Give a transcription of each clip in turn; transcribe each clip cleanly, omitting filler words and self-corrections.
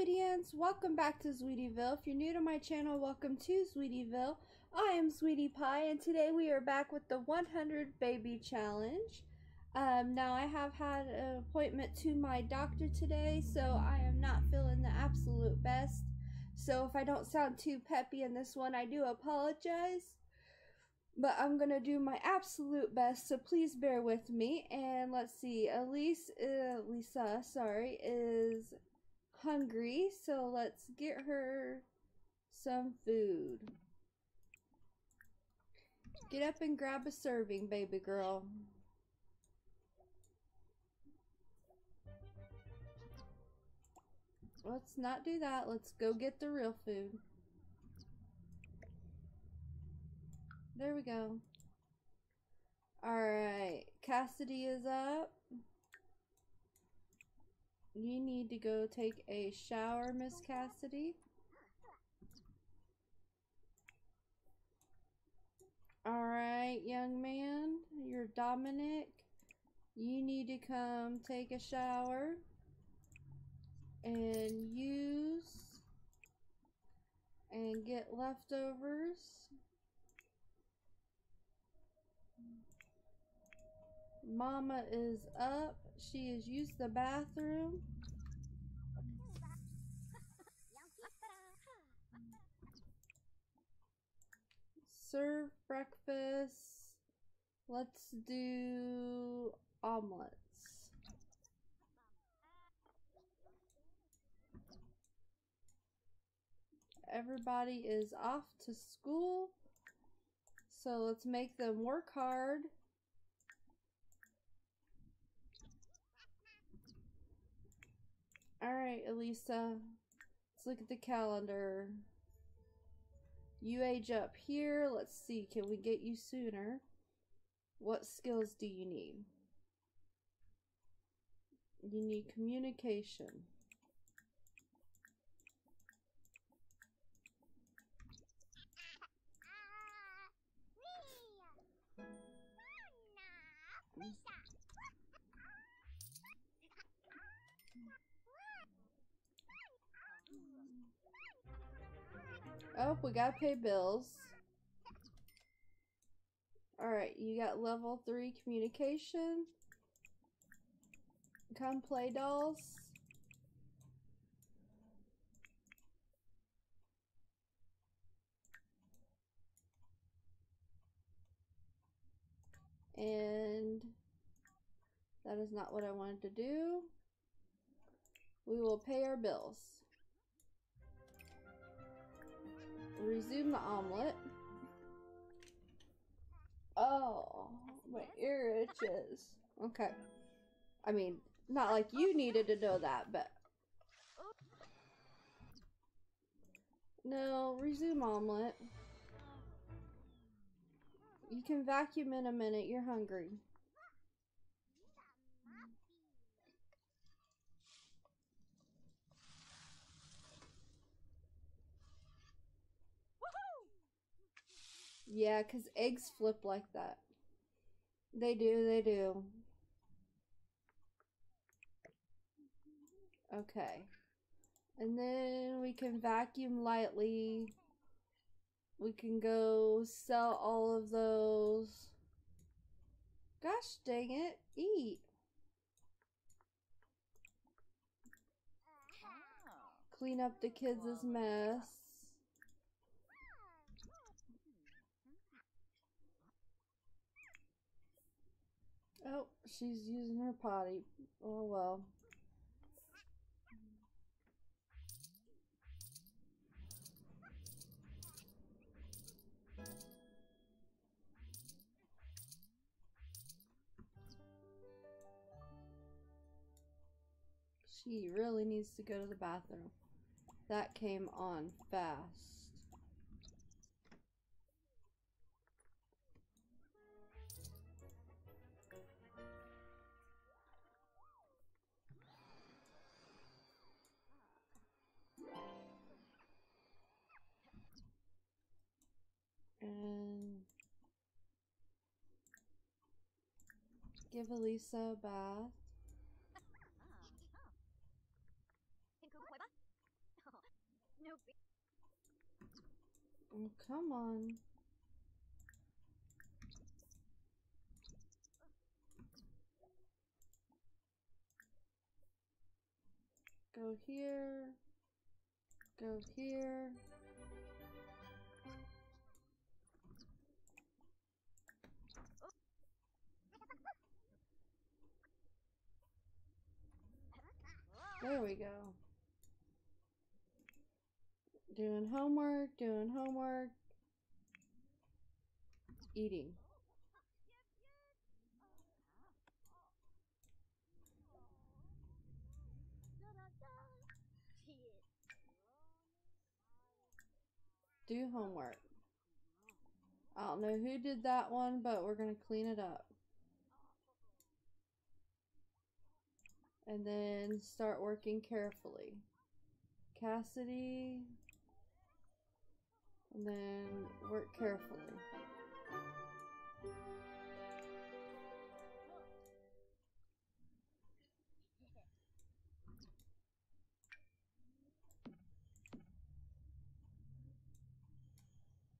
Zweetians, welcome back to Sweetieville. If you're new to my channel, welcome to Sweetieville. I am Sweetie Pie, and today we are back with the 100 baby challenge. Now I have had an appointment to my doctor today, so I am not feeling the absolute best. So if I don't sound too peppy in this one, I do apologize. But I'm gonna do my absolute best, so please bear with me. And let's see, Lisa, is hungry, so let's get her some food. Get up and grab a serving, baby girl. Let's not do that. Let's go get the real food. There we go. Alright, Cassidy is up. You need to go take a shower, Miss Cassidy. Alright, young man, you're Dominic. You need to come take a shower and use and get leftovers. Mama is up. She has used the bathroom. Serve breakfast. Let's do omelets. Everybody is off to school, so let's make them work hard. Alright, Elisa, let's look at the calendar. You age up here. Let's see, can we get you sooner? What skills do you need? You need communication. Oh, we gotta pay bills. Alright, you got level 3 communication. Come play, dolls. And that is not what I wanted to do. We will pay our bills. Resume the omelet. Oh, my ear itches. Okay. I mean, not like you needed to know that, but. No, resume omelet. You can vacuum in a minute, you're hungry. Yeah, because eggs flip like that. They do, they do. Okay. And then we can vacuum lightly. We can go sell all of those. Gosh dang it, eat. Clean up the kids' mess. Oh, she's using her potty. Oh, well. She really needs to go to the bathroom. That came on fast. Give Elisa a bath. Oh, come on. Go here. Go here. There we go. Doing homework, doing homework. Eating. Do homework. I don't know who did that one, but we're going to clean it up. And then start working carefully. Cassidy. And then work carefully.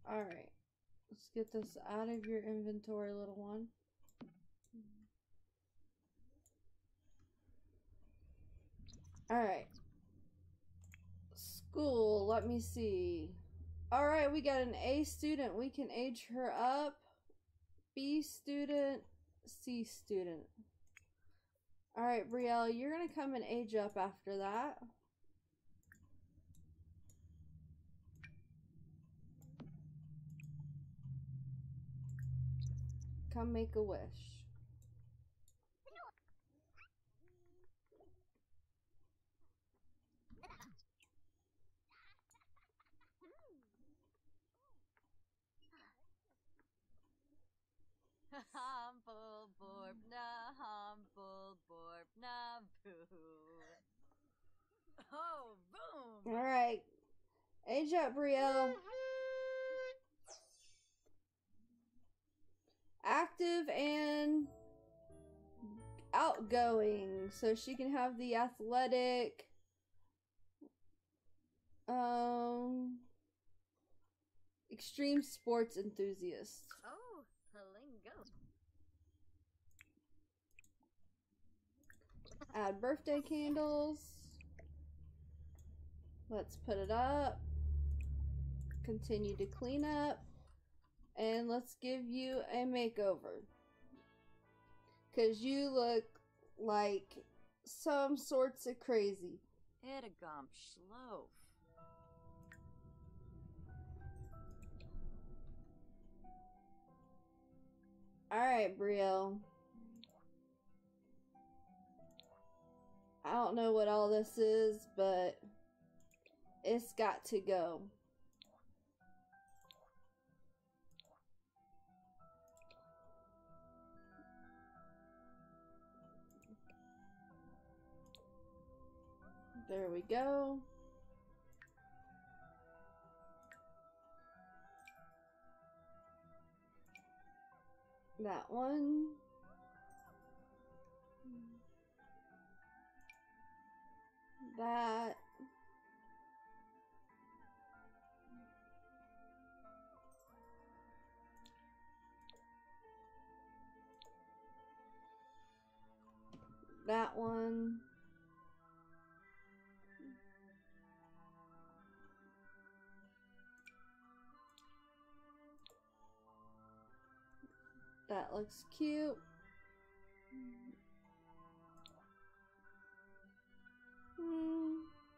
Alright. Let's get this out of your inventory, little one. Alright. School, let me see. Alright, we got an A student. We can age her up. B student, C student. Alright, Brielle, you're going to come and age up after that. Come make a wish. Humble borbna, humble borbna, boo. Oh, boom! All right, age up, Brielle. Active and outgoing, so she can have the athletic. Extreme sports enthusiast. Oh. Add birthday candles. Let's put it up. Continue to clean up. And let's give you a makeover. Because you look like some sorts of crazy. Hit a gump slow. Alright, Brielle. I don't know what all this is, but it's got to go. There we go. That one. That. That one. That looks cute.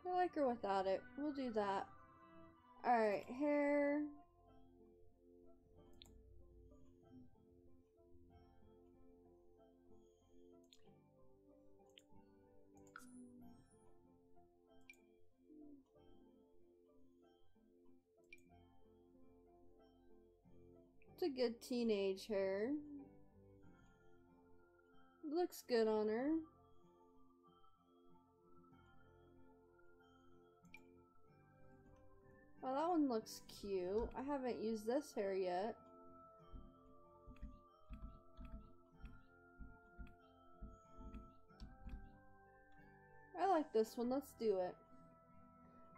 I like her without it. We'll do that. Alright, hair. It's a good teenage hair. Looks good on her. Oh, that one looks cute. I haven't used this hair yet. I like this one. Let's do it.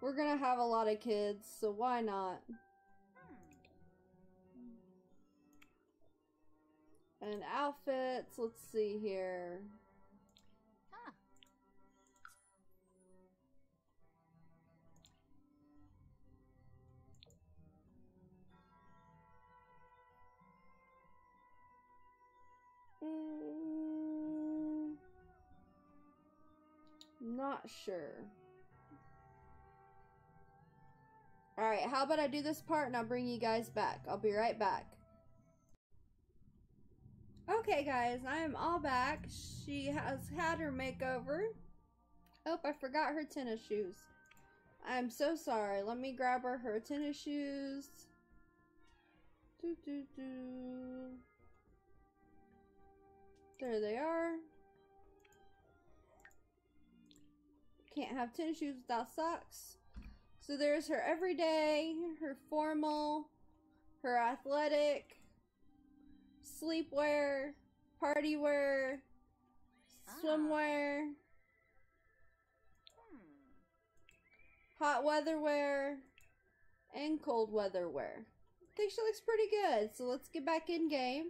We're gonna have a lot of kids, so why not? And outfits, let's see here. Huh. Not sure. Alright, how about I do this part and I'll bring you guys back. I'll be right back. Okay guys, I am all back. She has had her makeover. Oh, I forgot her tennis shoes. I'm so sorry. Let me grab her tennis shoes. There they are. Can't have tennis shoes without socks. So there's her everyday, her formal, her athletic, sleepwear, party wear, swimwear, hot weather wear, and cold weather wear. I think she looks pretty good, so let's get back in game.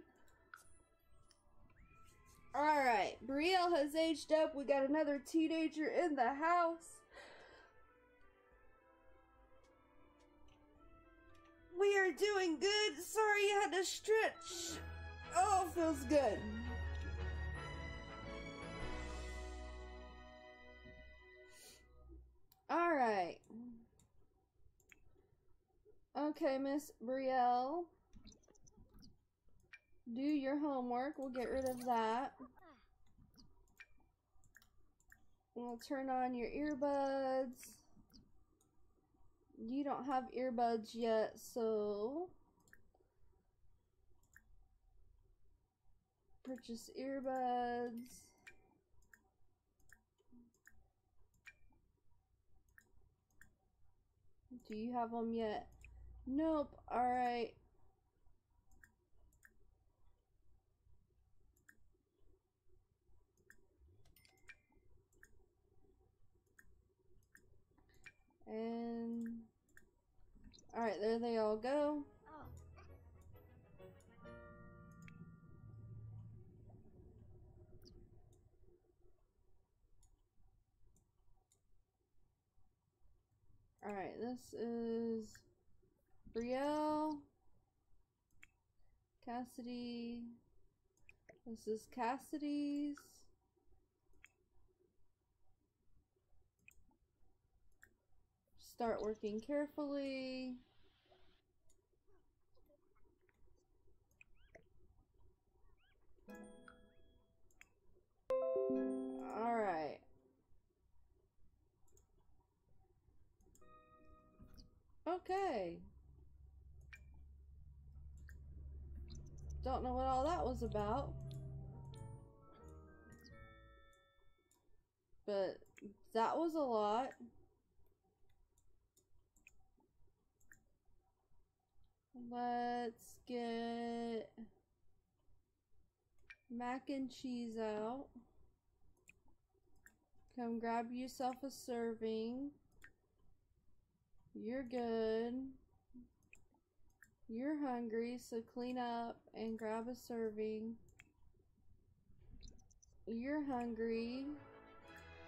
Alright, Brielle has aged up. We got another teenager in the house. We are doing good. Sorry you had to stretch. Oh, feels good. Alright. Okay, Miss Brielle. Do your homework. We'll get rid of that. We'll turn on your earbuds. You don't have earbuds yet, so purchase earbuds. Do you have them yet? Nope. All right. And all right, there they all go. Oh. All right, this is Brielle, Cassidy. This is Cassidy's. Start working carefully. All right. Okay. Don't know what all that was about. But that was a lot. Let's get mac and cheese out. Come grab yourself a serving. You're good. You're hungry, so clean up and grab a serving. You're hungry.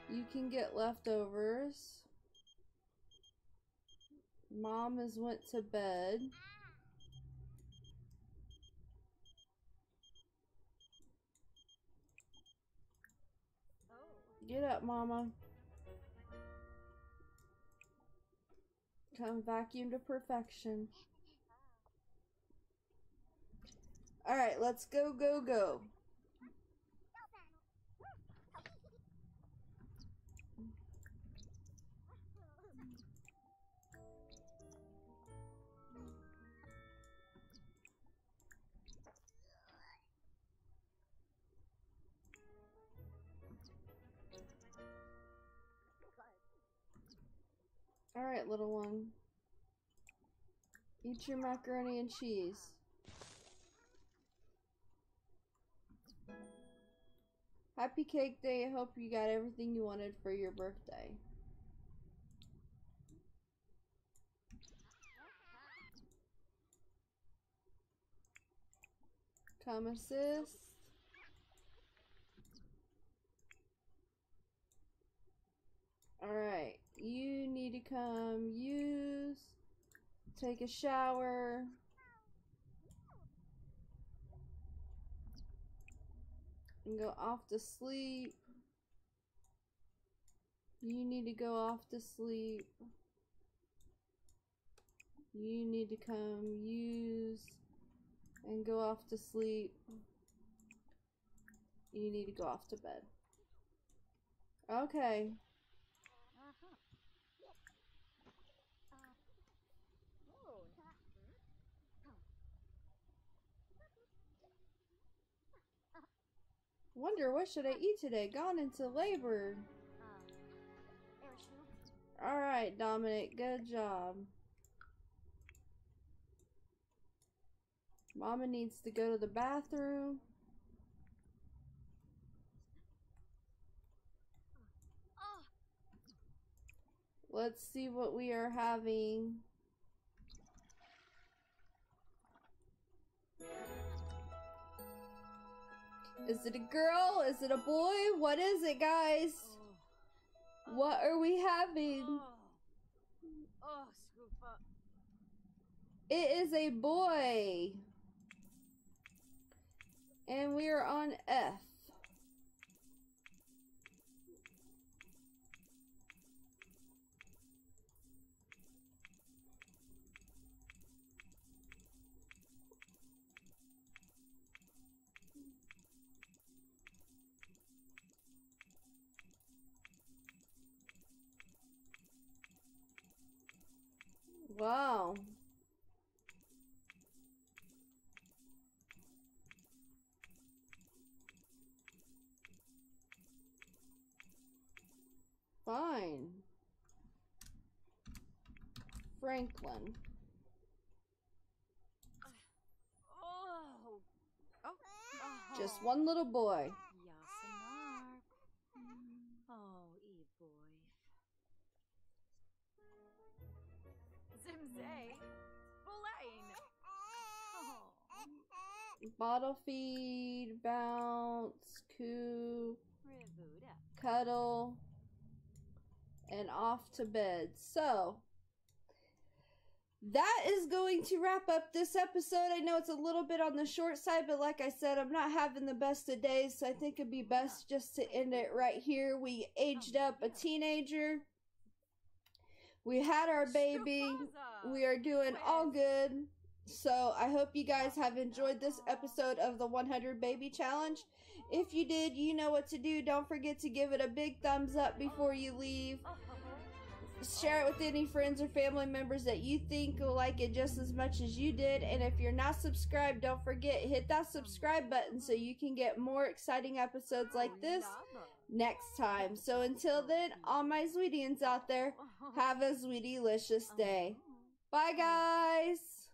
You can get leftovers. Mom has went to bed. Get up, Mama. Come vacuum to perfection. Alright, let's go, go, go. Alright, little one. Eat your macaroni and cheese. Happy cake day. I hope you got everything you wanted for your birthday. Come assist. Alright, you need to come use, take a shower. And go off to sleep. You need to go off to sleep. You need to come use and go off to sleep. You need to go off to bed. Okay. Wonder what should I eat today? Gone into labor. Alright, Dominic, good job. Mama needs to go to the bathroom. Let's see what we are having. Is it a girl? Is it a boy? What is it, guys? What are we having? It is a boy. And we are on F. Wow. Fine. Franklin. Just one little boy. Bottle feed, bounce, coo, cuddle, and off to bed. So, that is going to wrap up this episode. I know it's a little bit on the short side, but like I said, I'm not having the best of days, so I think it'd be best just to end it right here. We aged up a teenager. We had our baby. We are doing all good. So, I hope you guys have enjoyed this episode of the 100 Baby Challenge. If you did, you know what to do. Don't forget to give it a big thumbs up before you leave. Share it with any friends or family members that you think will like it just as much as you did. And if you're not subscribed, don't forget, hit that subscribe button so you can get more exciting episodes like this next time. So, until then, all my Zweetians out there, have a Zweetie-licious day. Bye, guys!